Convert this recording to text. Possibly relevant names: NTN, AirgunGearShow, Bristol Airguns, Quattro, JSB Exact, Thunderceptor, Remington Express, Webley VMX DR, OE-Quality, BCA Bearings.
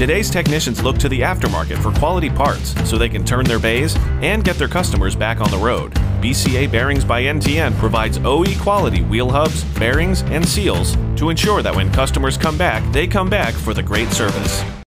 Today's technicians look to the aftermarket for quality parts so they can turn their bays and get their customers back on the road. BCA Bearings by NTN provides OE quality wheel hubs, bearings, and seals to ensure that when customers come back, they come back for the great service.